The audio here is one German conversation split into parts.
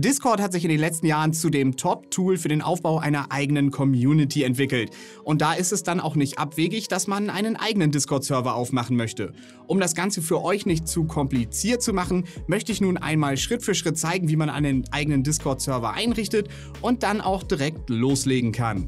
Discord hat sich in den letzten Jahren zu dem Top-Tool für den Aufbau einer eigenen Community entwickelt. Und da ist es dann auch nicht abwegig, dass man einen eigenen Discord-Server aufmachen möchte. Um das Ganze für euch nicht zu kompliziert zu machen, möchte ich nun einmal Schritt für Schritt zeigen, wie man einen eigenen Discord-Server einrichtet und dann auch direkt loslegen kann.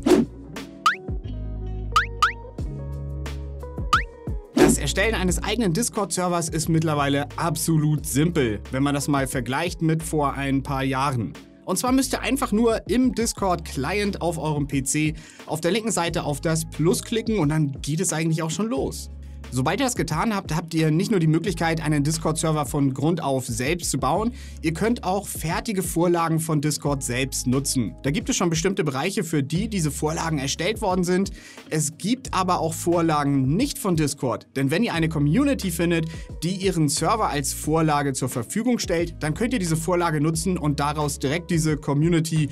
Das Erstellen eines eigenen Discord-Servers ist mittlerweile absolut simpel, wenn man das mal vergleicht mit vor ein paar Jahren. Und zwar müsst ihr einfach nur im Discord-Client auf eurem PC auf der linken Seite auf das Plus klicken und dann geht es eigentlich auch schon los. Sobald ihr das getan habt, habt ihr nicht nur die Möglichkeit, einen Discord-Server von Grund auf selbst zu bauen, ihr könnt auch fertige Vorlagen von Discord selbst nutzen. Da gibt es schon bestimmte Bereiche, für die diese Vorlagen erstellt worden sind. Es gibt aber auch Vorlagen nicht von Discord, denn wenn ihr eine Community findet, die ihren Server als Vorlage zur Verfügung stellt, dann könnt ihr diese Vorlage nutzen und daraus direkt diese Community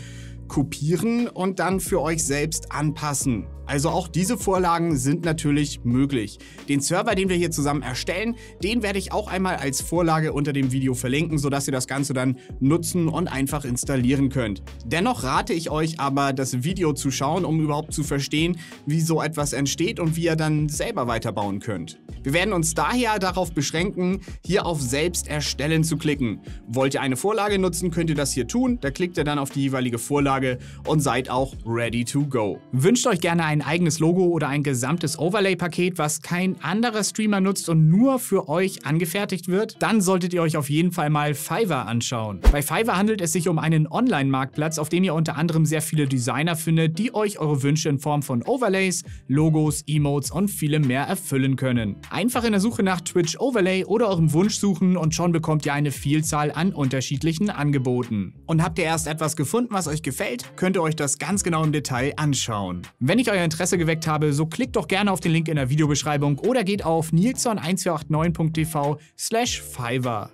kopieren und dann für euch selbst anpassen. Also auch diese Vorlagen sind natürlich möglich. Den Server, den wir hier zusammen erstellen, den werde ich auch einmal als Vorlage unter dem Video verlinken, sodass ihr das Ganze dann nutzen und einfach installieren könnt. Dennoch rate ich euch aber, das Video zu schauen, um überhaupt zu verstehen, wie so etwas entsteht und wie ihr dann selber weiterbauen könnt. Wir werden uns daher darauf beschränken, hier auf Selbst erstellen zu klicken. Wollt ihr eine Vorlage nutzen, könnt ihr das hier tun. Da klickt ihr dann auf die jeweilige Vorlage und seid auch ready to go. Wünscht euch gerne ein eigenes Logo oder ein gesamtes Overlay-Paket, was kein anderer Streamer nutzt und nur für euch angefertigt wird, dann solltet ihr euch auf jeden Fall mal Fiverr anschauen. Bei Fiverr handelt es sich um einen Online-Marktplatz, auf dem ihr unter anderem sehr viele Designer findet, die euch eure Wünsche in Form von Overlays, Logos, Emotes und vielem mehr erfüllen können. Einfach in der Suche nach Twitch Overlay oder eurem Wunsch suchen und schon bekommt ihr eine Vielzahl an unterschiedlichen Angeboten. Und habt ihr erst etwas gefunden, was euch gefällt, könnt ihr euch das ganz genau im Detail anschauen. Wenn ich euer Interesse geweckt habe, so klickt doch gerne auf den Link in der Videobeschreibung oder geht auf nilson1489.tv/Fiverr.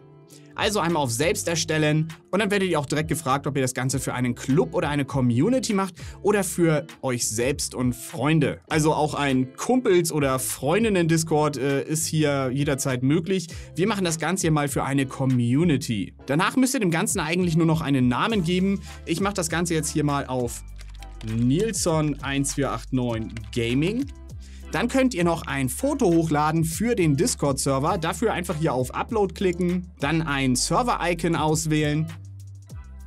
Also einmal auf Selbst erstellen und dann werdet ihr auch direkt gefragt, ob ihr das Ganze für einen Club oder eine Community macht oder für euch selbst und Freunde. Also auch ein Kumpels- oder Freundinnen-Discord ist hier jederzeit möglich. Wir machen das Ganze hier mal für eine Community. Danach müsst ihr dem Ganzen eigentlich nur noch einen Namen geben. Ich mache das Ganze jetzt hier mal auf Nilson1489 Gaming. Dann könnt ihr noch ein Foto hochladen für den Discord-Server. Dafür einfach hier auf Upload klicken, dann ein Server-Icon auswählen,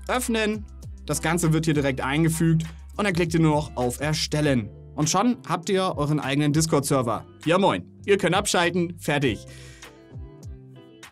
öffnen. Das Ganze wird hier direkt eingefügt und dann klickt ihr nur noch auf Erstellen. Und schon habt ihr euren eigenen Discord-Server. Ja moin, ihr könnt abschalten, fertig.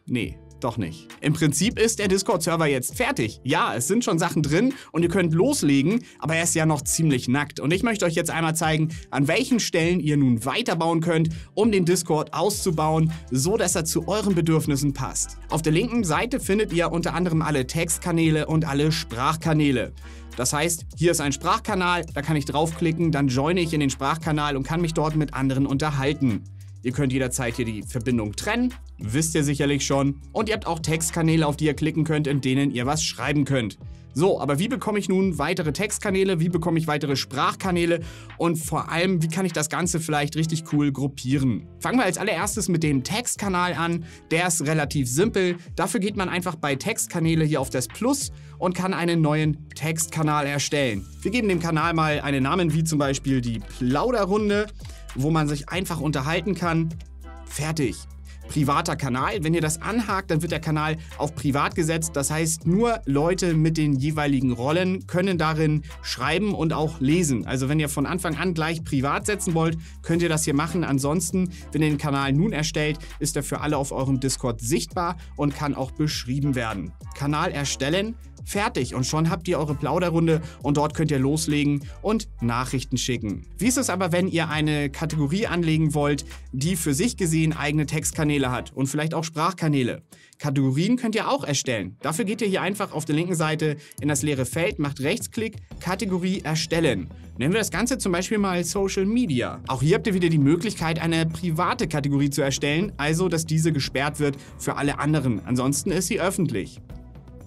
Nee. Doch nicht. Im Prinzip ist der Discord-Server jetzt fertig. Ja, es sind schon Sachen drin und ihr könnt loslegen, aber er ist ja noch ziemlich nackt. Und ich möchte euch jetzt einmal zeigen, an welchen Stellen ihr nun weiterbauen könnt, um den Discord auszubauen, so dass er zu euren Bedürfnissen passt. Auf der linken Seite findet ihr unter anderem alle Textkanäle und alle Sprachkanäle. Das heißt, hier ist ein Sprachkanal, da kann ich draufklicken, dann joine ich in den Sprachkanal und kann mich dort mit anderen unterhalten. Ihr könnt jederzeit hier die Verbindung trennen, wisst ihr sicherlich schon. Und ihr habt auch Textkanäle, auf die ihr klicken könnt, in denen ihr was schreiben könnt. So, aber wie bekomme ich nun weitere Textkanäle, wie bekomme ich weitere Sprachkanäle und vor allem, wie kann ich das Ganze vielleicht richtig cool gruppieren? Fangen wir als allererstes mit dem Textkanal an. Der ist relativ simpel. Dafür geht man einfach bei Textkanäle hier auf das Plus und kann einen neuen Textkanal erstellen. Wir geben dem Kanal mal einen Namen, wie zum Beispiel die Plauderrunde, wo man sich einfach unterhalten kann. Fertig. Privater Kanal. Wenn ihr das anhakt, dann wird der Kanal auf privat gesetzt. Das heißt, nur Leute mit den jeweiligen Rollen können darin schreiben und auch lesen. Also wenn ihr von Anfang an gleich privat setzen wollt, könnt ihr das hier machen. Ansonsten, wenn ihr den Kanal nun erstellt, ist er für alle auf eurem Discord sichtbar und kann auch beschrieben werden. Kanal erstellen. Fertig und schon habt ihr eure Plauderrunde und dort könnt ihr loslegen und Nachrichten schicken. Wie ist es aber, wenn ihr eine Kategorie anlegen wollt, die für sich gesehen eigene Textkanäle hat und vielleicht auch Sprachkanäle? Kategorien könnt ihr auch erstellen. Dafür geht ihr hier einfach auf der linken Seite in das leere Feld, macht Rechtsklick, Kategorie erstellen. Nennen wir das Ganze zum Beispiel mal Social Media. Auch hier habt ihr wieder die Möglichkeit, eine private Kategorie zu erstellen, also dass diese gesperrt wird für alle anderen. Ansonsten ist sie öffentlich.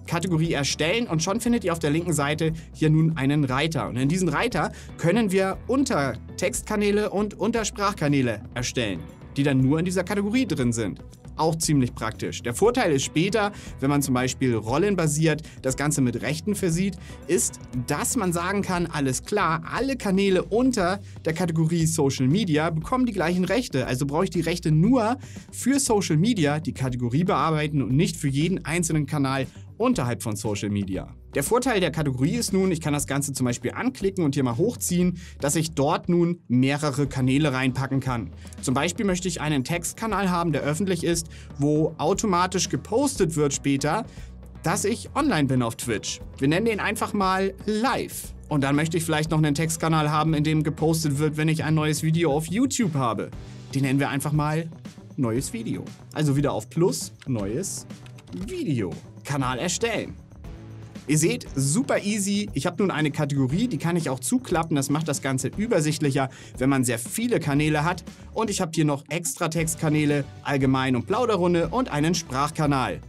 Kategorie erstellen und schon findet ihr auf der linken Seite hier nun einen Reiter. Und in diesen Reiter können wir Untertextkanäle und Untersprachkanäle erstellen, die dann nur in dieser Kategorie drin sind. auch ziemlich praktisch. Der Vorteil ist später, wenn man zum Beispiel rollenbasiert das Ganze mit Rechten versieht, ist, dass man sagen kann, alles klar, alle Kanäle unter der Kategorie Social Media bekommen die gleichen Rechte. Also brauche ich die Rechte nur für Social Media, die Kategorie bearbeiten und nicht für jeden einzelnen Kanal unterhalb von Social Media. Der Vorteil der Kategorie ist nun, ich kann das Ganze zum Beispiel anklicken und hier mal hochziehen, dass ich dort nun mehrere Kanäle reinpacken kann. Zum Beispiel möchte ich einen Textkanal haben, der öffentlich ist, wo automatisch gepostet wird später, dass ich online bin auf Twitch. Wir nennen den einfach mal Live. Und dann möchte ich vielleicht noch einen Textkanal haben, in dem gepostet wird, wenn ich ein neues Video auf YouTube habe. Den nennen wir einfach mal Neues Video. Also wieder auf Plus, Neues Video. Kanal erstellen. Ihr seht, super easy. Ich habe nun eine Kategorie, die kann ich auch zuklappen. Das macht das Ganze übersichtlicher, wenn man sehr viele Kanäle hat. Und ich habe hier noch extra Textkanäle, Allgemein- und Plauderrunde und einen Sprachkanal.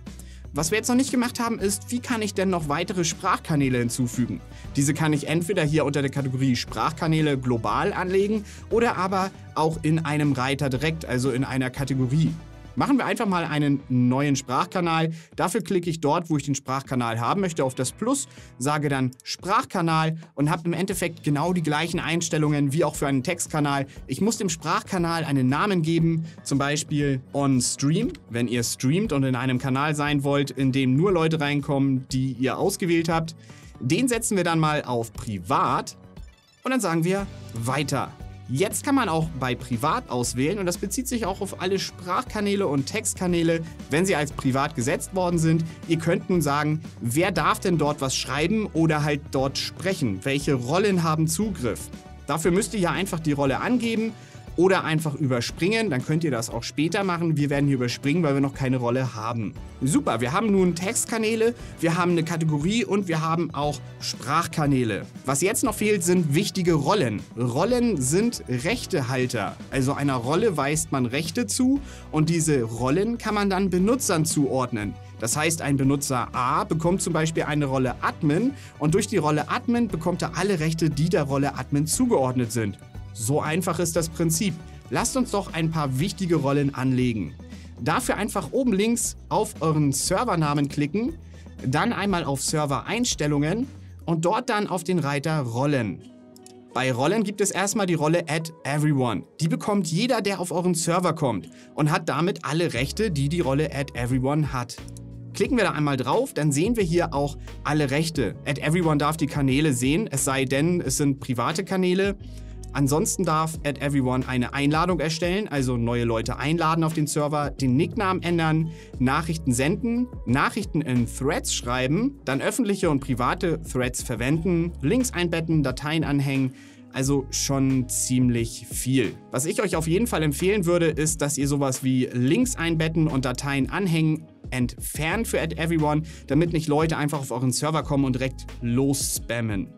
Was wir jetzt noch nicht gemacht haben, ist, wie kann ich denn noch weitere Sprachkanäle hinzufügen? Diese kann ich entweder hier unter der Kategorie Sprachkanäle global anlegen oder aber auch in einem Reiter direkt, also in einer Kategorie. Machen wir einfach mal einen neuen Sprachkanal. Dafür klicke ich dort, wo ich den Sprachkanal haben möchte, auf das Plus, sage dann Sprachkanal und habe im Endeffekt genau die gleichen Einstellungen wie auch für einen Textkanal. Ich muss dem Sprachkanal einen Namen geben, zum Beispiel On Stream, wenn ihr streamt und in einem Kanal sein wollt, in dem nur Leute reinkommen, die ihr ausgewählt habt. Den setzen wir dann mal auf Privat und dann sagen wir Weiter. Jetzt kann man auch bei Privat auswählen und das bezieht sich auch auf alle Sprachkanäle und Textkanäle, wenn sie als privat gesetzt worden sind. Ihr könnt nun sagen, wer darf denn dort was schreiben oder halt dort sprechen? Welche Rollen haben Zugriff? Dafür müsst ihr ja einfach die Rolle angeben oder einfach überspringen. Dann könnt ihr das auch später machen. Wir werden hier überspringen, weil wir noch keine Rolle haben. Super, wir haben nun Textkanäle, wir haben eine Kategorie und wir haben auch Sprachkanäle. Was jetzt noch fehlt, sind wichtige Rollen. Rollen sind Rechtehalter. Also einer Rolle weist man Rechte zu und diese Rollen kann man dann Benutzern zuordnen. Das heißt, ein Benutzer A bekommt zum Beispiel eine Rolle Admin und durch die Rolle Admin bekommt er alle Rechte, die der Rolle Admin zugeordnet sind. So einfach ist das Prinzip. Lasst uns doch ein paar wichtige Rollen anlegen. Dafür einfach oben links auf euren Servernamen klicken, dann einmal auf Server-Einstellungen und dort dann auf den Reiter Rollen. Bei Rollen gibt es erstmal die Rolle Add Everyone. Die bekommt jeder, der auf euren Server kommt und hat damit alle Rechte, die die Rolle Add Everyone hat. Klicken wir da einmal drauf, dann sehen wir hier auch alle Rechte. Add Everyone darf die Kanäle sehen, es sei denn, es sind private Kanäle. Ansonsten darf @everyone eine Einladung erstellen, also neue Leute einladen auf den Server, den Nicknamen ändern, Nachrichten senden, Nachrichten in Threads schreiben, dann öffentliche und private Threads verwenden, Links einbetten, Dateien anhängen, also schon ziemlich viel. Was ich euch auf jeden Fall empfehlen würde, ist, dass ihr sowas wie Links einbetten und Dateien anhängen entfernt für @everyone, damit nicht Leute einfach auf euren Server kommen und direkt losspammen.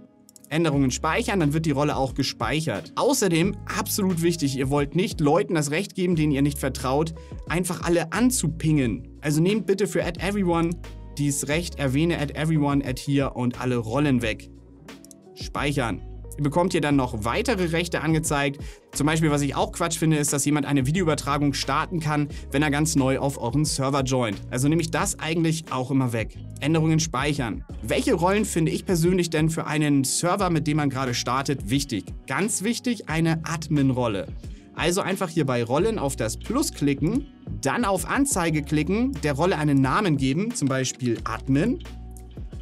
Änderungen speichern, dann wird die Rolle auch gespeichert. Außerdem, absolut wichtig, ihr wollt nicht Leuten das Recht geben, denen ihr nicht vertraut, einfach alle anzupingen. Also nehmt bitte für @everyone dieses Recht, erwähne @everyone, @hier und alle Rollen weg. Speichern. Ihr bekommt hier dann noch weitere Rechte angezeigt. Zum Beispiel, was ich auch Quatsch finde, ist, dass jemand eine Videoübertragung starten kann, wenn er ganz neu auf euren Server joint. Also nehme ich das eigentlich auch immer weg. Änderungen speichern. Welche Rollen finde ich persönlich denn für einen Server, mit dem man gerade startet, wichtig? Ganz wichtig, eine Admin-Rolle. Also einfach hier bei Rollen auf das Plus klicken, dann auf Anzeige klicken, der Rolle einen Namen geben, zum Beispiel Admin.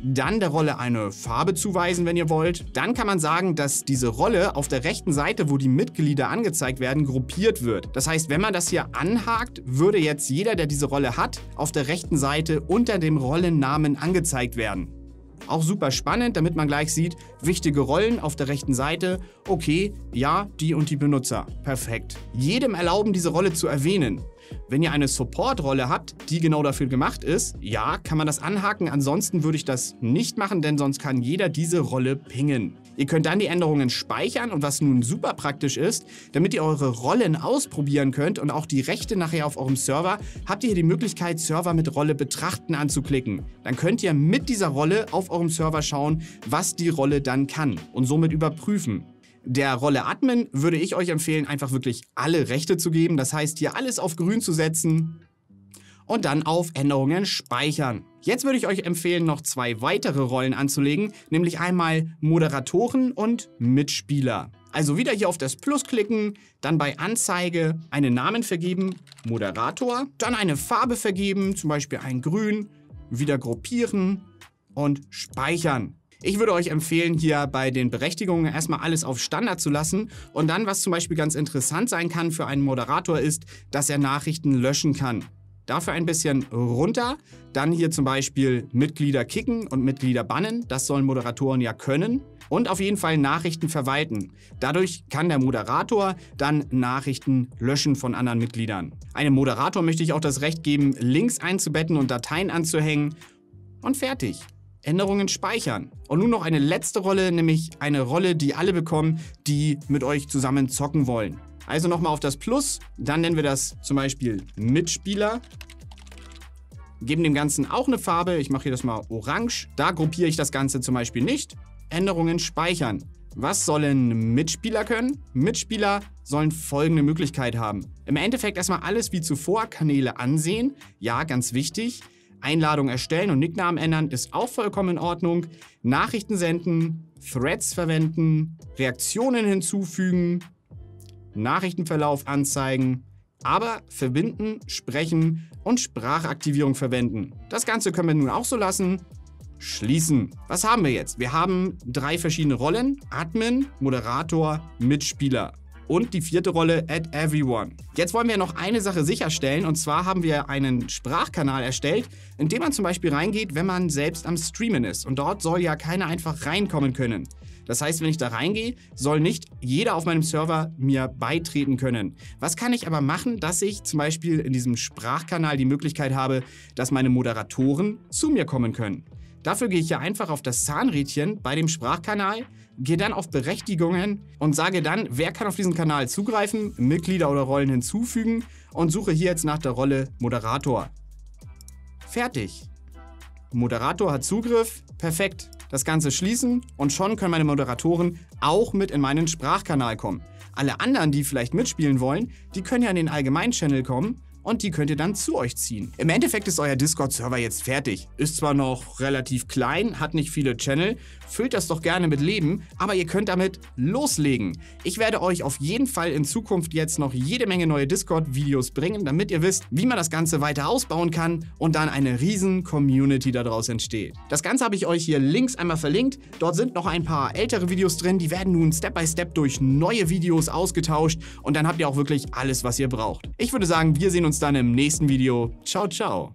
Dann der Rolle eine Farbe zuweisen, wenn ihr wollt. Dann kann man sagen, dass diese Rolle auf der rechten Seite, wo die Mitglieder angezeigt werden, gruppiert wird. Das heißt, wenn man das hier anhakt, würde jetzt jeder, der diese Rolle hat, auf der rechten Seite unter dem Rollennamen angezeigt werden. Auch super spannend, damit man gleich sieht, wichtige Rollen auf der rechten Seite. Okay, ja, die und die Benutzer. Perfekt. Jedem erlauben, diese Rolle zu erwähnen. Wenn ihr eine Support-Rolle habt, die genau dafür gemacht ist, ja, kann man das anhaken. Ansonsten würde ich das nicht machen, denn sonst kann jeder diese Rolle pingen. Ihr könnt dann die Änderungen speichern und was nun super praktisch ist, damit ihr eure Rollen ausprobieren könnt und auch die Rechte nachher auf eurem Server, habt ihr hier die Möglichkeit, Server mit Rolle betrachten anzuklicken. Dann könnt ihr mit dieser Rolle auf eurem Server schauen, was die Rolle dann kann und somit überprüfen. Der Rolle Admin würde ich euch empfehlen, einfach wirklich alle Rechte zu geben. Das heißt, hier alles auf grün zu setzen und dann auf Änderungen speichern. Jetzt würde ich euch empfehlen, noch zwei weitere Rollen anzulegen, nämlich einmal Moderatoren und Mitspieler. Also wieder hier auf das Plus klicken, dann bei Anzeige einen Namen vergeben, Moderator, dann eine Farbe vergeben, zum Beispiel ein Grün, wieder gruppieren und speichern. Ich würde euch empfehlen, hier bei den Berechtigungen erstmal alles auf Standard zu lassen und dann, was zum Beispiel ganz interessant sein kann für einen Moderator ist, dass er Nachrichten löschen kann. Dafür ein bisschen runter, dann hier zum Beispiel Mitglieder kicken und Mitglieder bannen, das sollen Moderatoren ja können. Und auf jeden Fall Nachrichten verwalten. Dadurch kann der Moderator dann Nachrichten löschen von anderen Mitgliedern. Einem Moderator möchte ich auch das Recht geben, Links einzubetten und Dateien anzuhängen. Und fertig. Änderungen speichern. Und nun noch eine letzte Rolle, nämlich eine Rolle, die alle bekommen, die mit euch zusammen zocken wollen. Also nochmal auf das Plus, dann nennen wir das zum Beispiel Mitspieler. Geben dem Ganzen auch eine Farbe. Ich mache hier das mal orange. Da gruppiere ich das Ganze zum Beispiel nicht. Änderungen speichern. Was sollen Mitspieler können? Mitspieler sollen folgende Möglichkeit haben. Im Endeffekt erstmal alles wie zuvor, Kanäle ansehen, ja, ganz wichtig. Einladung erstellen und Nicknamen ändern ist auch vollkommen in Ordnung. Nachrichten senden, Threads verwenden, Reaktionen hinzufügen, Nachrichtenverlauf anzeigen, aber verbinden, sprechen und Sprachaktivierung verwenden. Das Ganze können wir nun auch so lassen. Schließen. Was haben wir jetzt? Wir haben drei verschiedene Rollen. Admin, Moderator, Mitspieler. Und die vierte Rolle, Add Everyone. Jetzt wollen wir noch eine Sache sicherstellen. Und zwar haben wir einen Sprachkanal erstellt, in dem man zum Beispiel reingeht, wenn man selbst am Streamen ist. Und dort soll ja keiner einfach reinkommen können. Das heißt, wenn ich da reingehe, soll nicht jeder auf meinem Server mir beitreten können. Was kann ich aber machen, dass ich zum Beispiel in diesem Sprachkanal die Möglichkeit habe, dass meine Moderatoren zu mir kommen können? Dafür gehe ich hier einfach auf das Zahnrädchen bei dem Sprachkanal, gehe dann auf Berechtigungen und sage dann, wer kann auf diesen Kanal zugreifen, Mitglieder oder Rollen hinzufügen und suche hier jetzt nach der Rolle Moderator. Fertig. Moderator hat Zugriff. Perfekt. Das Ganze schließen und schon können meine Moderatoren auch mit in meinen Sprachkanal kommen. Alle anderen, die vielleicht mitspielen wollen, die können ja in den Allgemein-Channel kommen. Und die könnt ihr dann zu euch ziehen. Im Endeffekt ist euer Discord-Server jetzt fertig. Ist zwar noch relativ klein, hat nicht viele Channel, füllt das doch gerne mit Leben, aber ihr könnt damit loslegen. Ich werde euch auf jeden Fall in Zukunft jetzt noch jede Menge neue Discord-Videos bringen, damit ihr wisst, wie man das Ganze weiter ausbauen kann und dann eine riesen Community daraus entsteht. Das Ganze habe ich euch hier links einmal verlinkt. Dort sind noch ein paar ältere Videos drin, die werden nun Step-by-Step durch neue Videos ausgetauscht und dann habt ihr auch wirklich alles, was ihr braucht. Ich würde sagen, wir sehen uns dann im nächsten Video. Ciao, ciao.